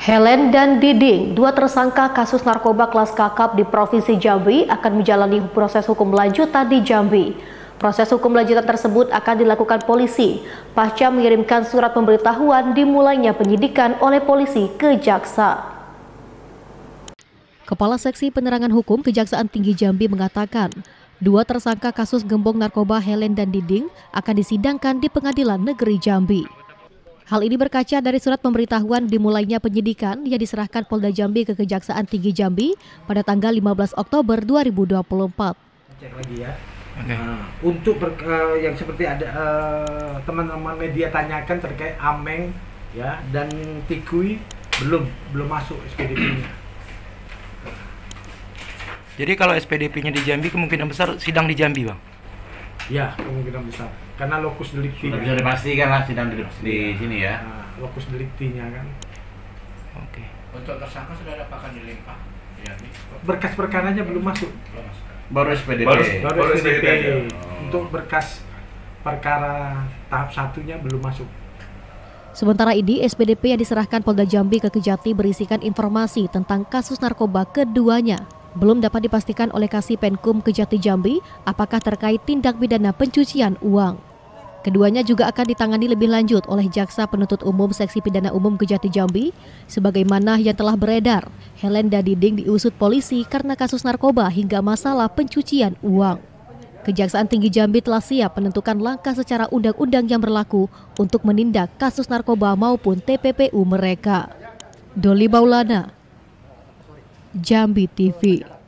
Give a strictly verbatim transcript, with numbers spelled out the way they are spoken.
Helen dan Diding, dua tersangka kasus narkoba kelas kakap di Provinsi Jambi akan menjalani proses hukum lanjutan di Jambi. Proses hukum lanjutan tersebut akan dilakukan polisi pasca mengirimkan surat pemberitahuan dimulainya penyidikan oleh polisi ke jaksa. Kepala Seksi Penerangan Hukum Kejaksaan Tinggi Jambi mengatakan, dua tersangka kasus gembong narkoba Helen dan Diding akan disidangkan di Pengadilan Negeri Jambi. Hal ini berkaca dari surat pemberitahuan dimulainya penyidikan yang diserahkan Polda Jambi ke Kejaksaan Tinggi Jambi pada tanggal lima belas Oktober dua ribu dua puluh empat. Cek lagi ya. Okay. Uh, untuk ber, uh, yang seperti ada teman-teman uh, media tanyakan terkait Ameng ya dan Tikui belum belum masuk S P D P-nya. Jadi kalau S P D P-nya di Jambi kemungkinan besar sidang di Jambi, Bang. Ya, kemungkinan besar. Karena lokus deliktinya sudah dipastikan lah sidang di, di sini ya. Nah, lokus deliktinya kan. Oke. Okay. Untuk tersangka sudah dapatkan dilimpah. Ya, berkas perkaranya belum masuk. Baru S P D P. Baru, baru, baru S P D P. S P D P. Oh. Untuk berkas perkara tahap satunya belum masuk. Sementara ini S P D P yang diserahkan Polda Jambi ke Kejati berisikan informasi tentang kasus narkoba keduanya. Belum dapat dipastikan oleh Kasi Penkum Kejati Jambi apakah terkait tindak pidana pencucian uang. Keduanya juga akan ditangani lebih lanjut oleh Jaksa Penuntut Umum Seksi Pidana Umum Kejati Jambi, sebagaimana yang telah beredar. Helen dan Diding diusut polisi karena kasus narkoba hingga masalah pencucian uang. Kejaksaan Tinggi Jambi telah siap menentukan langkah secara undang-undang yang berlaku untuk menindak kasus narkoba maupun T P P U mereka. Doli Baulana, Jambi T V.